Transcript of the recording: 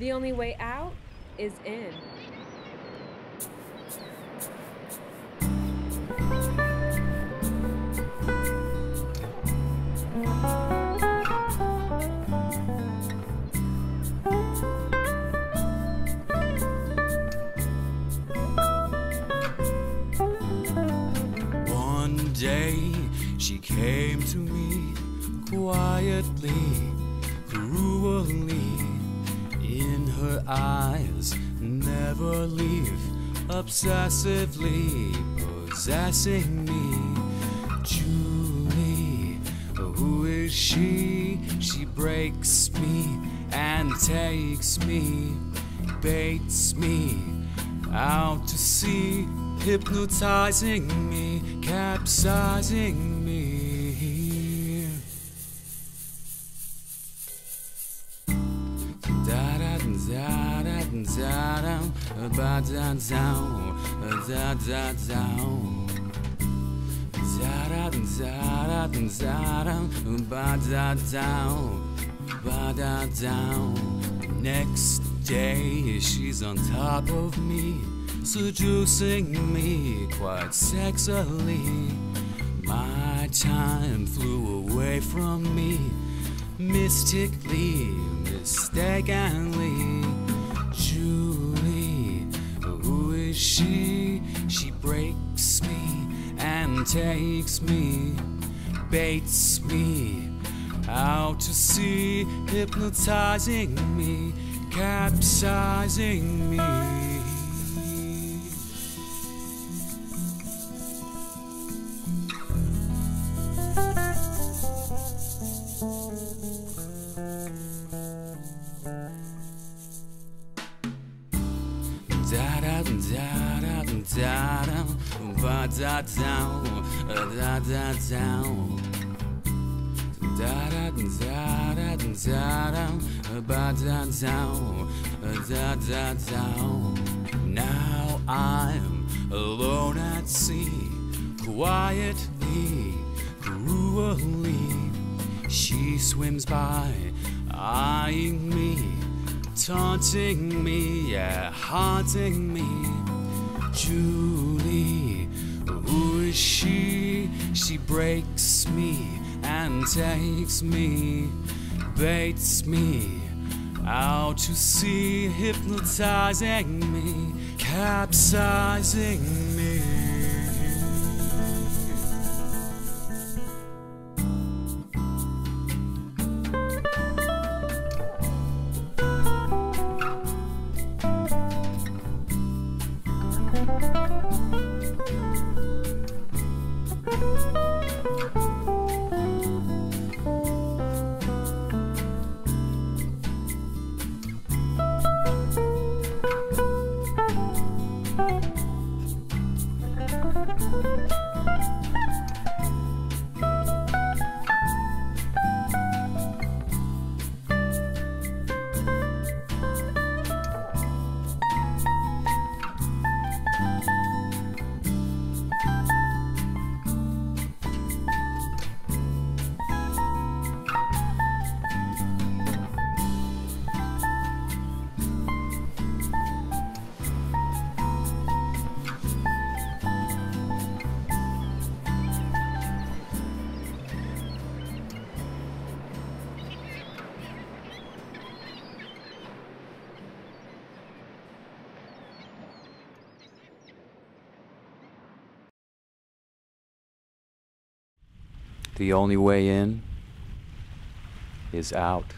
The only way out is in. One day she came to me quietly, cruelly. In her eyes never leave, obsessively possessing me. Jewely, who is she? She breaks me and takes me, baits me out to sea, hypnotizing me, capsizing me. Next day she's on top of me, seducing me quite sexily. My time flew away from me, mystically, mistakenly. Jewely, who is she? She breaks me and takes me, baits me out to sea, hypnotizing me, capsizing me. Now I'm alone at sea, quietly, cruelly. She swims by, eyeing me, taunting me, yeah, haunting me. Jewely, who is she? She breaks me and takes me, baits me out to sea, hypnotizing me, capsizing me. The only way in is out.